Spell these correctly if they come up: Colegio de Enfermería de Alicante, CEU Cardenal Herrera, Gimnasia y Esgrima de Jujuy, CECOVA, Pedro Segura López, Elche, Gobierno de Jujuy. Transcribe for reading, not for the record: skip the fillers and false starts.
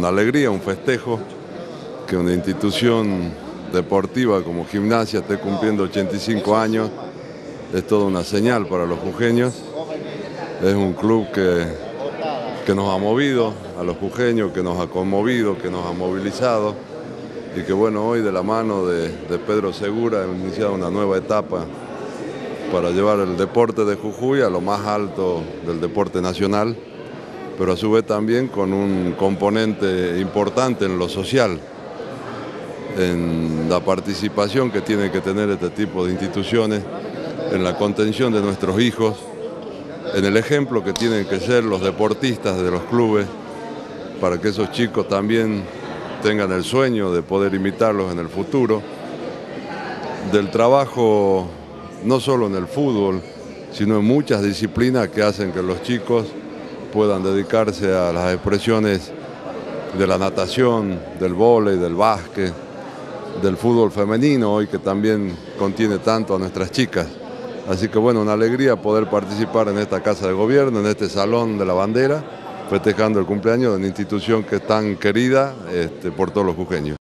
una alegría, un festejo, que una institución deportiva como Gimnasia esté cumpliendo 85 años, es toda una señal para los jujeños. Es un club que nos ha movido a los jujeños, que nos ha conmovido, que nos ha movilizado, y que bueno, hoy de la mano de Pedro Segura hemos iniciado una nueva etapa para llevar el deporte de Jujuy a lo más alto del deporte nacional, pero a su vez también con un componente importante en lo social, en la participación que tiene que tener este tipo de instituciones, en la contención de nuestros hijos, en el ejemplo que tienen que ser los deportistas de los clubes, para que esos chicos también tengan el sueño de poder imitarlos en el futuro, del trabajo no solo en el fútbol, sino en muchas disciplinas que hacen que los chicos puedan dedicarse a las expresiones de la natación, del vóley, del básquet, del fútbol femenino hoy, que también contiene tanto a nuestras chicas. Así que bueno, una alegría poder participar en esta Casa de Gobierno, en este Salón de la Bandera, festejando el cumpleaños de una institución que es tan querida por todos los jujeños.